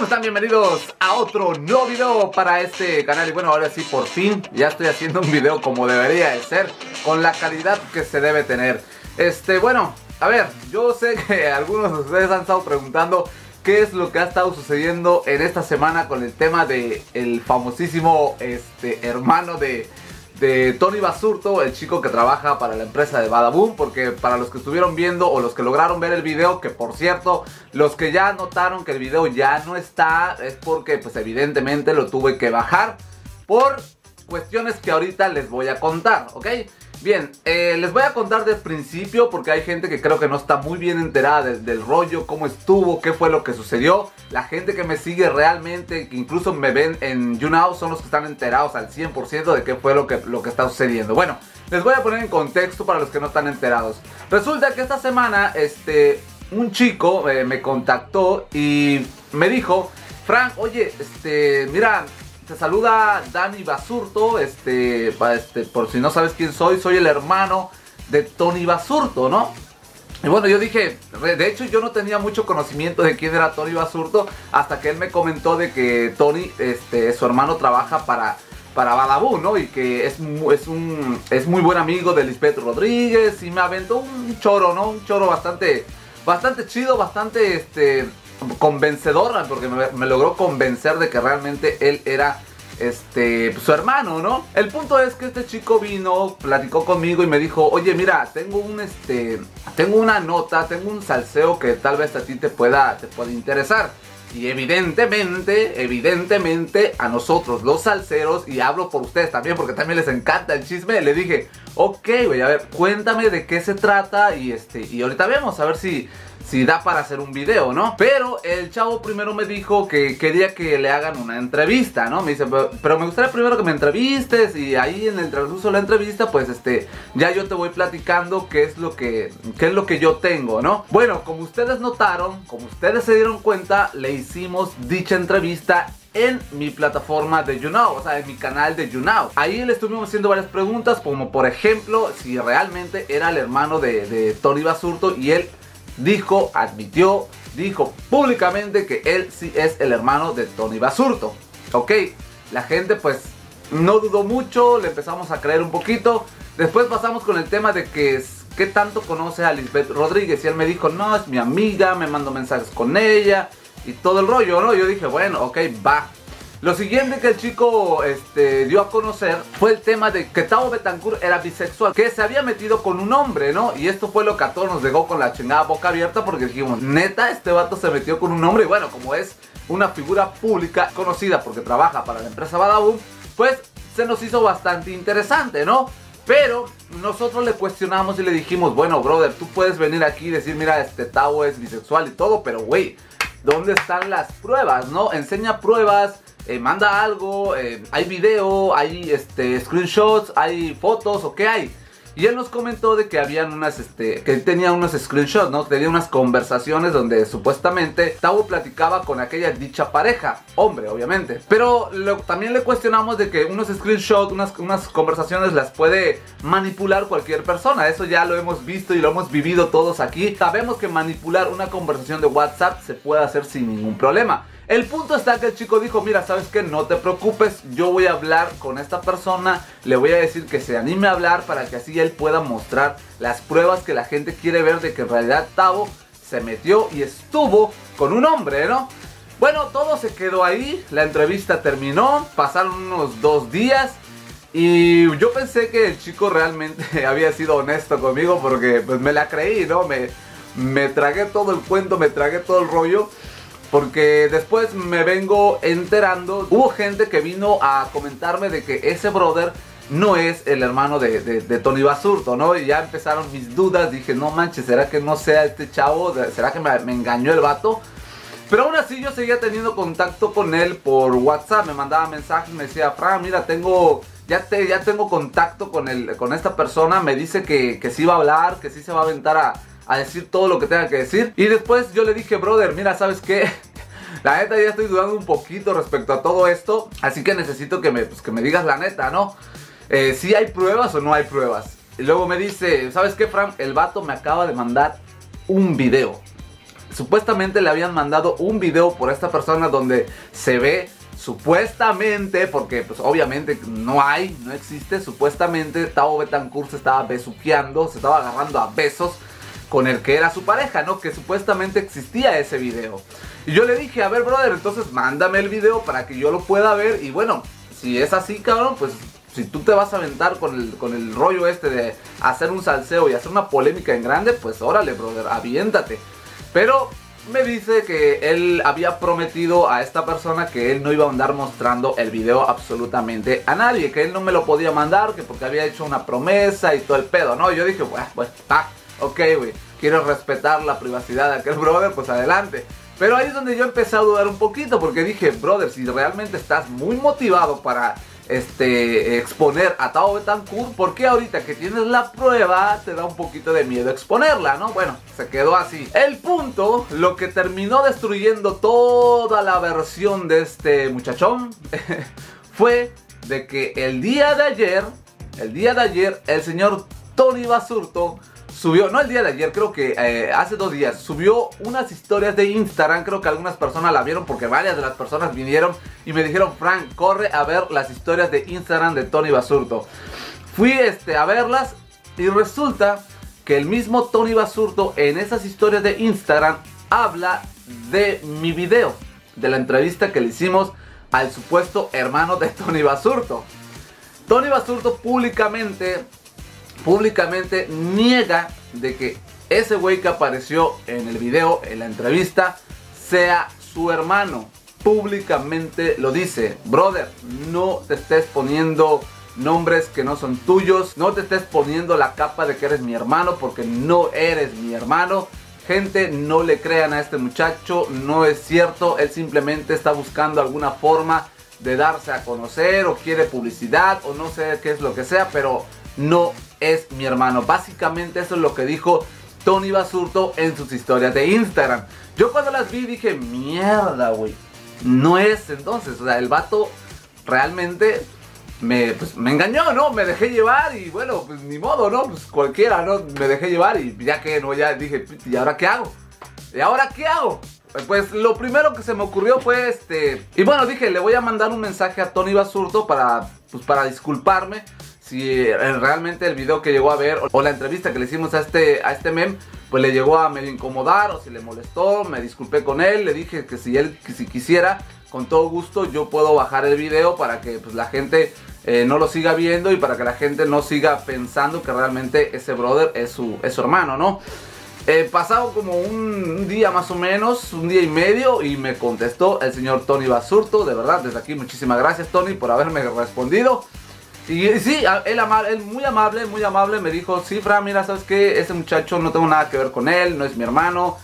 ¿Cómo están? Bienvenidos a otro nuevo video para este canal. Y bueno, ahora sí, por fin, ya estoy haciendo un video como debería de ser, con la calidad que se debe tener. Bueno, a ver, yo sé que algunos de ustedes han estado preguntando qué es lo que ha estado sucediendo en esta semana con el tema de el famosísimo hermano de Tony Basurto, el chico que trabaja para la empresa de Badabun. Porque para los que estuvieron viendo o los que lograron ver el video, que por cierto, los que ya notaron que el video ya no está, es porque pues evidentemente lo tuve que bajar por cuestiones que ahorita les voy a contar, ¿ok? Bien, les voy a contar desde el principio porque hay gente que creo que no está muy bien enterada del rollo, cómo estuvo, qué fue lo que sucedió. La gente que me sigue realmente, que incluso me ven en YouNow, son los que están enterados al 100% de qué fue lo que está sucediendo. Bueno, les voy a poner en contexto para los que no están enterados. Resulta que esta semana, un chico me contactó y me dijo: Frank, oye, mira, te saluda Dani Basurto, por si no sabes quién soy, soy el hermano de Tony Basurto, ¿no? Y bueno, yo dije, de hecho yo no tenía mucho conocimiento de quién era Tony Basurto hasta que él me comentó de que Tony, su hermano trabaja para Badabun, ¿no? Y que es muy buen amigo de Lisbeth Rodríguez, y me aventó un choro, ¿no? Un choro bastante chido, bastante convencedor, porque me logró convencer de que realmente él era su hermano, ¿no? El punto es que este chico vino, platicó conmigo y me dijo: oye, mira, tengo una nota, tengo un salseo que tal vez a ti te pueda interesar. Y evidentemente a nosotros los salseros, y hablo por ustedes también porque también les encanta el chisme, le dije: ok, güey, a ver, cuéntame de qué se trata y ahorita vemos a ver si da para hacer un video, ¿no? Pero el chavo primero me dijo que quería que le hagan una entrevista, ¿no? Me dice: pero me gustaría primero que me entrevistes, y ahí en el transcurso de la entrevista pues ya yo te voy platicando qué es lo que yo tengo, ¿no? Bueno, como ustedes notaron, como ustedes se dieron cuenta, le hicimos dicha entrevista en mi plataforma de YouNow, o sea, en mi canal de YouNow. Ahí le estuvimos haciendo varias preguntas, como por ejemplo, si realmente era el hermano de Tony Basurto, y él dijo, admitió, dijo públicamente que él sí es el hermano de Tony Basurto. Ok, la gente pues no dudó mucho, le empezamos a creer un poquito. Después pasamos con el tema de que qué tanto conoce a Lisbeth Rodríguez, y él me dijo: no, es mi amiga, me mando mensajes con ella y todo el rollo, ¿no? Yo dije: bueno, ok, va. Lo siguiente que el chico dio a conocer fue el tema de que Tavo Betancourt era bisexual, que se había metido con un hombre, ¿no? Y esto fue lo que a todos nos dejó con la chingada boca abierta, porque dijimos: neta, este vato se metió con un hombre. Y bueno, como es una figura pública conocida porque trabaja para la empresa Badabun, pues se nos hizo bastante interesante, ¿no? Pero nosotros le cuestionamos y le dijimos: bueno, brother, tú puedes venir aquí y decir: mira, Tavo es bisexual y todo, pero güey, ¿dónde están las pruebas, no? Enseña pruebas, manda algo, hay video, hay screenshots, hay fotos, ¿o qué hay? Y él nos comentó de que habían que tenía unos screenshots, ¿no? Tenía unas conversaciones donde supuestamente Tavo platicaba con aquella dicha pareja, hombre, obviamente. Pero también le cuestionamos de que unos screenshots, unas conversaciones las puede manipular cualquier persona. Eso ya lo hemos visto y lo hemos vivido todos aquí. Sabemos que manipular una conversación de WhatsApp se puede hacer sin ningún problema. El punto está que el chico dijo: mira, ¿sabes qué? No te preocupes, yo voy a hablar con esta persona, le voy a decir que se anime a hablar para que así él pueda mostrar las pruebas que la gente quiere ver de que en realidad Tavo se metió y estuvo con un hombre, ¿no? Bueno, todo se quedó ahí, la entrevista terminó, pasaron unos 2 días y yo pensé que el chico realmente había sido honesto conmigo, porque pues me la creí, ¿no? Me tragué todo el cuento, me tragué todo el rollo. Porque después me vengo enterando, hubo gente que vino a comentarme de que ese brother no es el hermano de Tony Basurto, ¿no? Y ya empezaron mis dudas, dije: no manches, ¿será que no sea este chavo? ¿Será que me engañó el vato? Pero aún así yo seguía teniendo contacto con él por WhatsApp, me mandaba mensajes, me decía: Fran, mira, ya tengo contacto con esta persona, me dice que sí va a hablar, que sí se va a aventar a decir todo lo que tenga que decir. Y después yo le dije: brother, mira, ¿sabes qué? La neta ya estoy dudando un poquito respecto a todo esto, así que necesito que me digas la neta, ¿no? ¿Sí hay pruebas o no hay pruebas? Y luego me dice: ¿sabes qué, Frank? El vato me acaba de mandar un video. Supuestamente le habían mandado un video por esta persona donde se ve, supuestamente, porque pues obviamente no hay, no existe, supuestamente Tavo Betancourt se estaba besuqueando, se estaba agarrando a besos con el que era su pareja, ¿no? Que supuestamente existía ese video. Y yo le dije, a ver, brother, entonces mándame el video para que yo lo pueda ver. Y bueno, si es así, cabrón, pues si tú te vas a aventar con el rollo este de hacer un salseo y hacer una polémica en grande, pues órale, brother, aviéntate. Pero me dice que él había prometido a esta persona que él no iba a andar mostrando el video absolutamente a nadie, que él no me lo podía mandar, que porque había hecho una promesa y todo el pedo, ¿no? Y yo dije, pues está, ok, güey, quiero respetar la privacidad de aquel brother, pues adelante. Pero ahí es donde yo empecé a dudar un poquito, porque dije, brother, si realmente estás muy motivado para exponer a Tavo Betancourt, ¿por qué ahorita que tienes la prueba te da un poquito de miedo exponerla, no? Bueno, se quedó así. El punto, lo que terminó destruyendo toda la versión de este muchachón fue de que el día de ayer, el señor Tony Basurto subió, no el día de ayer, creo que hace 2 días, subió unas historias de Instagram. Creo que algunas personas la vieron porque varias de las personas vinieron y me dijeron, Frank, corre a ver las historias de Instagram de Tony Basurto. Fui a verlas y resulta que el mismo Tony Basurto en esas historias de Instagram habla de mi video, de la entrevista que le hicimos al supuesto hermano de Tony Basurto. Tony Basurto públicamente niega de que ese güey que apareció en el video, en la entrevista, sea su hermano. Públicamente lo dice. Brother, no te estés poniendo nombres que no son tuyos, no te estés poniendo la capa de que eres mi hermano, porque no eres mi hermano. Gente, no le crean a este muchacho, no es cierto. Él simplemente está buscando alguna forma de darse a conocer, o quiere publicidad, o no sé qué es lo que sea, pero no es mi hermano. Básicamente eso es lo que dijo Tony Basurto en sus historias de Instagram. Yo cuando las vi dije, mierda, güey, no es entonces. O sea, el vato realmente me engañó, ¿no? Me dejé llevar y bueno, pues ni modo, ¿no? Pues cualquiera, ¿no? Me dejé llevar y ya que no, ya dije, ¿y ahora qué hago? ¿Y ahora qué hago? Pues lo primero que se me ocurrió fue y bueno, dije, le voy a mandar un mensaje a Tony Basurto para disculparme si realmente el video que llegó a ver o la entrevista que le hicimos a este meme pues le llegó a medio incomodar o si le molestó. Me disculpé con él, le dije que si quisiera, con todo gusto yo puedo bajar el video para que pues la gente no lo siga viendo y para que la gente no siga pensando que realmente ese brother es su hermano, ¿no? Pasado como un día más o menos, un día y medio, y me contestó el señor Tony Basurto. De verdad, desde aquí muchísimas gracias, Tony, por haberme respondido. Y sí, él muy amable, me dijo, sí, Fran, mira, ¿sabes qué? Ese muchacho no tengo nada que ver con él, no es mi hermano,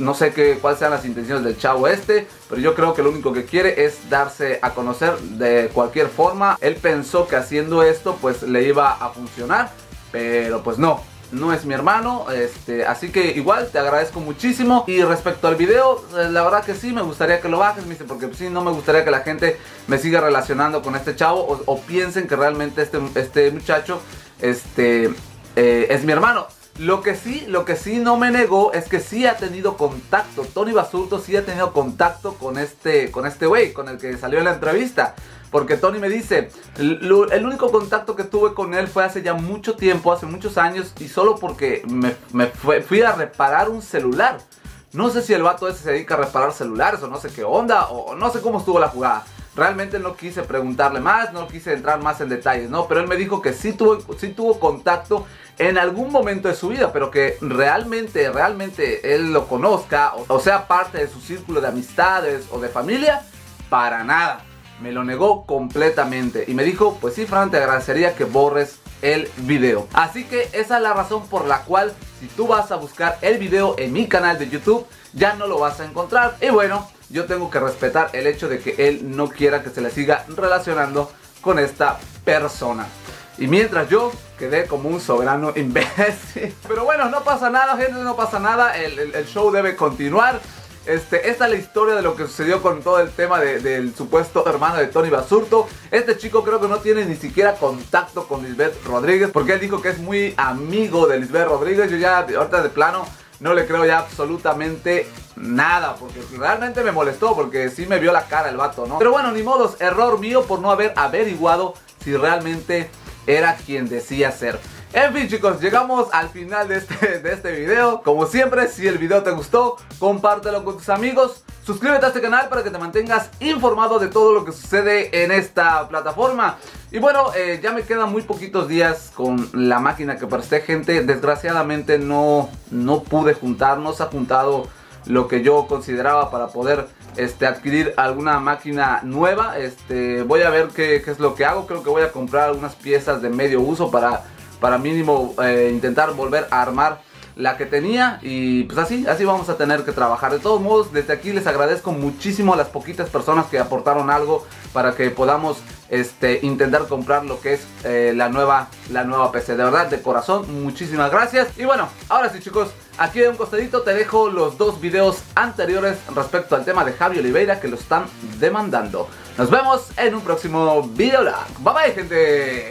no sé cuáles sean las intenciones del chavo este, pero yo creo que lo único que quiere es darse a conocer de cualquier forma. Él pensó que haciendo esto, pues, le iba a funcionar, pero pues no es mi hermano, así que igual te agradezco muchísimo. Y respecto al video, la verdad que sí, me gustaría que lo bajes, me dice, porque pues, sí, no me gustaría que la gente me siga relacionando con este chavo o piensen que realmente este muchacho es mi hermano. Lo que sí no me negó es que sí ha tenido contacto, Tony Basurto sí ha tenido contacto con este güey, con el que salió en la entrevista. Porque Tony me dice, el único contacto que tuve con él fue hace ya mucho tiempo, hace muchos años, y solo porque me fui a reparar un celular. No sé si el vato ese se dedica a reparar celulares o no sé qué onda, o no sé cómo estuvo la jugada. Realmente no quise preguntarle más, no quise entrar más en detalles, ¿no? Pero él me dijo que sí tuvo contacto en algún momento de su vida, pero que realmente él lo conozca, o sea, parte de su círculo de amistades o de familia, para nada. Me lo negó completamente. Y me dijo, pues sí, Fran, te agradecería que borres el video. Así que esa es la razón por la cual, si tú vas a buscar el video en mi canal de YouTube, ya no lo vas a encontrar. Y bueno, yo tengo que respetar el hecho de que él no quiera que se le siga relacionando con esta persona. Y mientras yo quedé como un soberano imbécil. Pero bueno, no pasa nada, gente, no pasa nada. El show debe continuar. Esta es la historia de lo que sucedió con todo el tema del supuesto hermano de Tony Basurto. Este chico creo que no tiene ni siquiera contacto con Lisbeth Rodríguez, porque él dijo que es muy amigo de Lisbeth Rodríguez. Yo ya ahorita de plano no le creo ya absolutamente nada, porque realmente me molestó, porque sí me vio la cara el vato, ¿no? Pero bueno, ni modos, error mío por no haber averiguado si realmente era quien decía ser. En fin, chicos, llegamos al final de este video. Como siempre, si el video te gustó, compártelo con tus amigos. Suscríbete a este canal para que te mantengas informado de todo lo que sucede en esta plataforma. Y bueno, ya me quedan muy poquitos días con la máquina que presté, gente. Desgraciadamente no pude juntar, no se ha juntado lo que yo consideraba para poder adquirir alguna máquina nueva. Voy a ver qué es lo que hago. Creo que voy a comprar algunas piezas de medio uso para mínimo intentar volver a armar la que tenía. Y pues así vamos a tener que trabajar. De todos modos, desde aquí les agradezco muchísimo a las poquitas personas que aportaron algo para que podamos intentar comprar lo que es la nueva PC. De verdad, de corazón, muchísimas gracias. Y bueno, ahora sí, chicos, aquí de un costadito te dejo los dos videos anteriores respecto al tema de Javi Oliveira, que lo están demandando. Nos vemos en un próximo video. Bye bye, gente.